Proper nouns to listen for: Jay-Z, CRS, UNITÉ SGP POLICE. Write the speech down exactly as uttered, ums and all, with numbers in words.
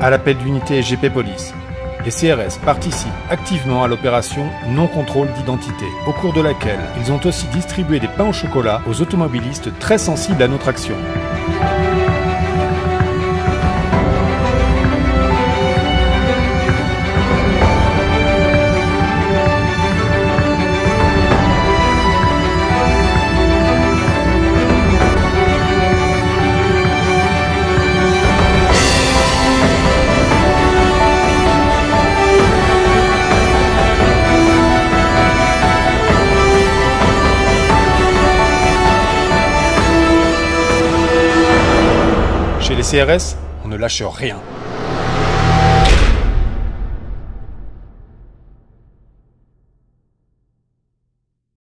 À l'appel d'unités G P Police, les C R S participent activement à l'opération Non Contrôle d'identité, au cours de laquelle ils ont aussi distribué des pains au chocolat aux automobilistes très sensibles à notre action. Chez les C R S, on ne lâche rien.